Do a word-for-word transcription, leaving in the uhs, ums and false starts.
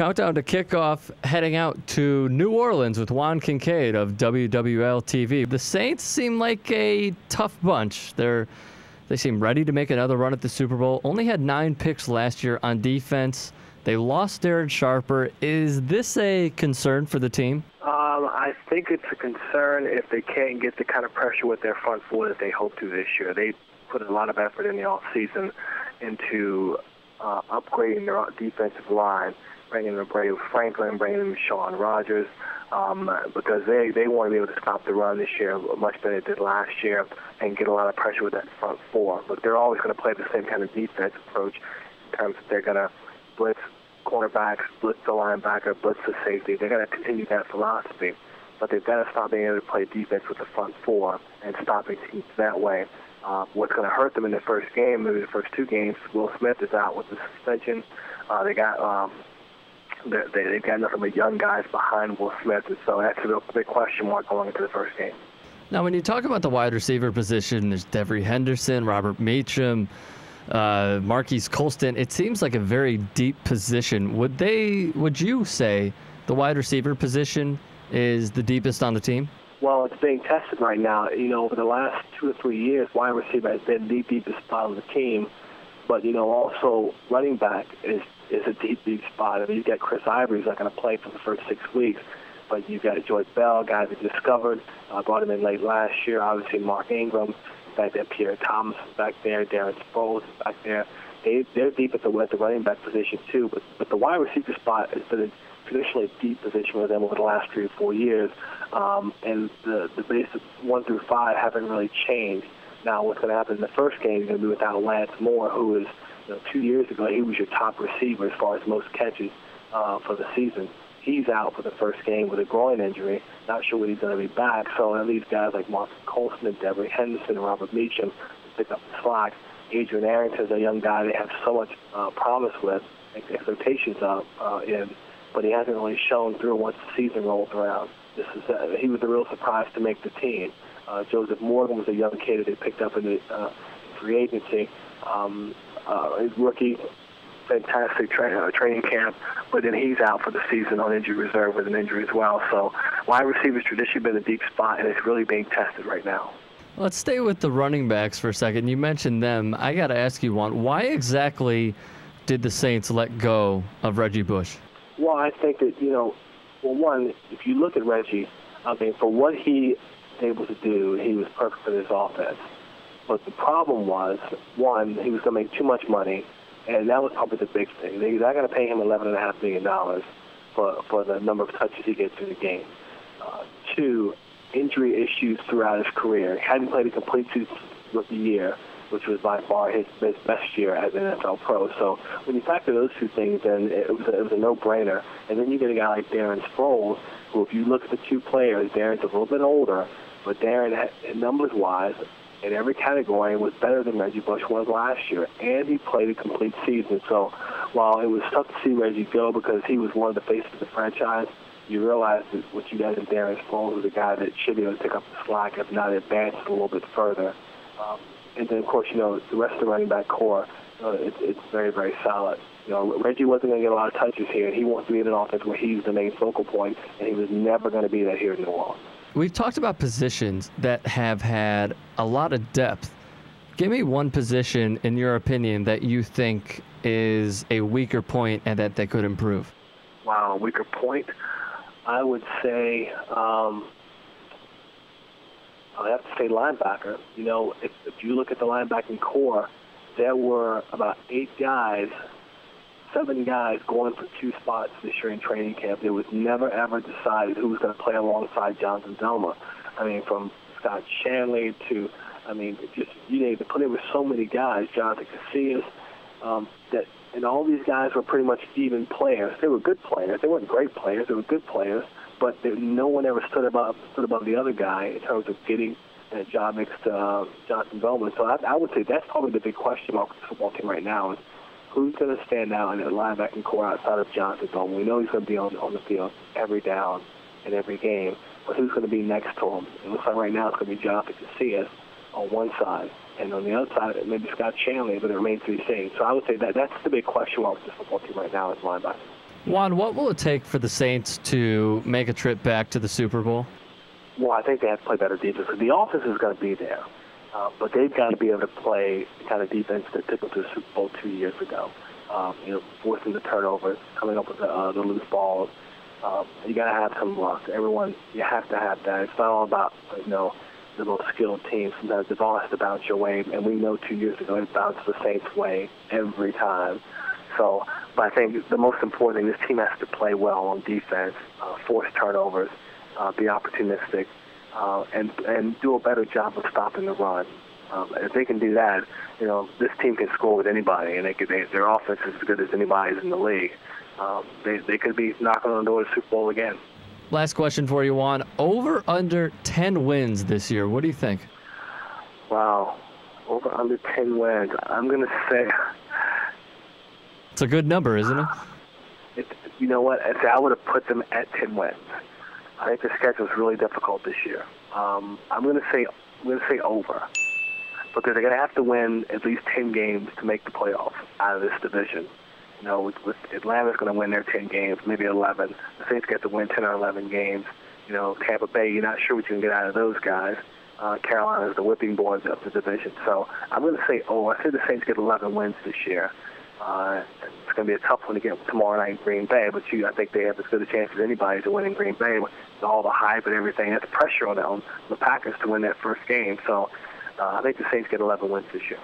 Countdown to kickoff, heading out to New Orleans with Juan Kincaid of W W L T V. The Saints seem like a tough bunch. They're, they seem ready to make another run at the Super Bowl. Only had nine picks last year on defense. They lost Darren Sharper. Is this a concern for the team? Um, I think it's a concern if they can't get the kind of pressure with their front four that they hope to this year. They put a lot of effort in the offseason into uh, upgrading their defensive line, bringing in Aubrayo Franklin, bringing in Sean Rogers, um, because they, they want to be able to stop the run this year much better than last year and get a lot of pressure with that front four. But they're always going to play the same kind of defense approach in terms of they're going to blitz cornerbacks, blitz the linebacker, blitz the safety. They're going to continue that philosophy, but they've got to stop being able to play defense with the front four and stopping teams that way. Uh, what's going to hurt them in the first game, maybe the first two games, Will Smith is out with the suspension. Uh, they got um, they, they, they've got nothing but young guys behind Will Smith, and so that's a big question mark going into the first game. Now, when you talk about the wide receiver position, there's Devery Henderson, Robert Meacham, uh, Marques Colston. It seems like a very deep position. Would they? Would you say the wide receiver position is the deepest on the team? Well, it's being tested right now. You know, over the last two or three years, wide receiver has been the deepest spot on the team. But, you know, also running back is, is a deep, deep spot. I mean, you've got Chris Ivory, who's not going to play for the first six weeks. But you've got Joique Bell, guys that discovered. I uh, brought him in late last year. Obviously, Mark Ingram back there. Pierre Thomas is back there. Darren Sproles is back there. They, they're deep at the, at the running back position, too. But, but the wide receiver spot has been a traditionally a deep position with them over the last three or four years, um, and the, the base of one through five haven't really changed. Now what's going to happen in the first game is going to be without Lance Moore, who is, you know, two years ago, he was your top receiver as far as most catches uh, for the season. He's out for the first game with a groin injury. Not sure when he's going to be back, so that leaves guys like Marques Colston and Devery Henderson and Robert Meacham to pick up the slack. Adrian Arrington is a young guy they have so much uh, promise with, expectations of uh, in. But he hasn't really shown through once the season rolls around. This is uh, he was a real surprise to make the team. Uh, Joseph Morgan was a young kid that they picked up in the uh, free agency. Um, uh, his rookie, fantastic tra uh, training camp, but then he's out for the season on injury reserve with an injury as well. So wide receiver's traditionally been a deep spot, and it's really being tested right now. Let's stay with the running backs for a second. You mentioned them. I got to ask you, Juan, why exactly did the Saints let go of Reggie Bush? Well, I think that, you know, well, one, if you look at Reggie, I mean, for what he was able to do, he was perfect for this offense. But the problem was, one, he was going to make too much money, and that was probably the big thing. They're not going to pay him eleven point five million dollars for, for the number of touches he gets in the game. Uh, two, injury issues throughout his career. He hadn't played a complete season of the year, which was by far his, his best year as an N F L pro. So when you factor those two things in, it was a, it was a no-brainer. And then you get a guy like Darren Sproles, who if you look at the two players, Darren's a little bit older, but Darren, numbers-wise, in every category, was better than Reggie Bush was last year. And he played a complete season. So while it was tough to see Reggie go because he was one of the faces of the franchise, you realize that what you got in Darren Sproles is a guy that should be able to pick up the slack, if not advance a little bit further. Um, And then, of course, you know, the rest of the running back core, uh, it, it's very, very solid. You know, Reggie wasn't going to get a lot of touches here. He wants to be in an offense where he's the main focal point, and he was never going to be that here in New Orleans. We've talked about positions that have had a lot of depth. Give me one position, in your opinion, that you think is a weaker point and that they could improve. Wow, a weaker point? I would say... Um, I have to say linebacker. You know, if, if you look at the linebacking core, there were about eight guys, seven guys going for two spots this year in training camp. It was never, ever decided who was going to play alongside Jonathan Bellman. I mean, from Scott Shanley to, I mean, just, you know, to put in with so many guys, Jonathan Casillas, um, that, and all these guys were pretty much even players. They were good players. They weren't great players. They were good players. But there, no one ever stood above, stood above the other guy in terms of getting that job next to uh, Jonathan Bellman. So I, I would say that's probably the big question mark for the football team right now is who's going to stand out in the linebacking core outside of Jonathan Bellman. We know he's going to be on, on the field every down and every game, but who's going to be next to him? It looks like right now it's going to be Jonathan Casillas on one side, and on the other side maybe Scott Shanley, but it remains to be seen. So I would say that that's the big question mark for the football team right now is linebacker. Juan, what will it take for the Saints to make a trip back to the Super Bowl? Well, I think they have to play better defense. The offense is going to be there, uh, but they've got to be able to play the kind of defense that took them to the Super Bowl two years ago. Um, you know, forcing the turnovers, coming up with the, uh, the loose balls. Um, you got to have some luck. Everyone, you have to have that. It's not all about, you know, the most skilled team. Sometimes the ball has to bounce your way, and we know two years ago it bounced the Saints' way every time. So, but I think the most important thing, this team has to play well on defense, uh, force turnovers, uh, be opportunistic, uh, and and do a better job of stopping the run. Um, if they can do that, you know, this team can score with anybody, and they could, they, their offense is as good as anybody's in the league. Um, they, they could be knocking on the door to the Super Bowl again. Last question for you, Juan. Over under ten wins this year. What do you think? Wow. Over under ten wins. I'm going to say... It's a good number, isn't it? it you know what? I would have put them at ten wins. I think the schedule is really difficult this year. Um, I'm going to say I'm going to say over. Because they're going to have to win at least ten games to make the playoffs out of this division. You know, with, with Atlanta's going to win their ten games, maybe eleven. The Saints get to win ten or eleven games. You know, Tampa Bay, you're not sure what you can get out of those guys. Uh, Carolina's the whipping boys of the division. So I'm going to say, oh, I think the Saints get eleven wins this year. Uh, it's going to be a tough one to get tomorrow night in Green Bay, but you, I think they have as good a chance as anybody to win in Green Bay with all the hype and everything. That's pressure on them, the Packers to win that first game. So uh, I think the Saints get eleven wins this year.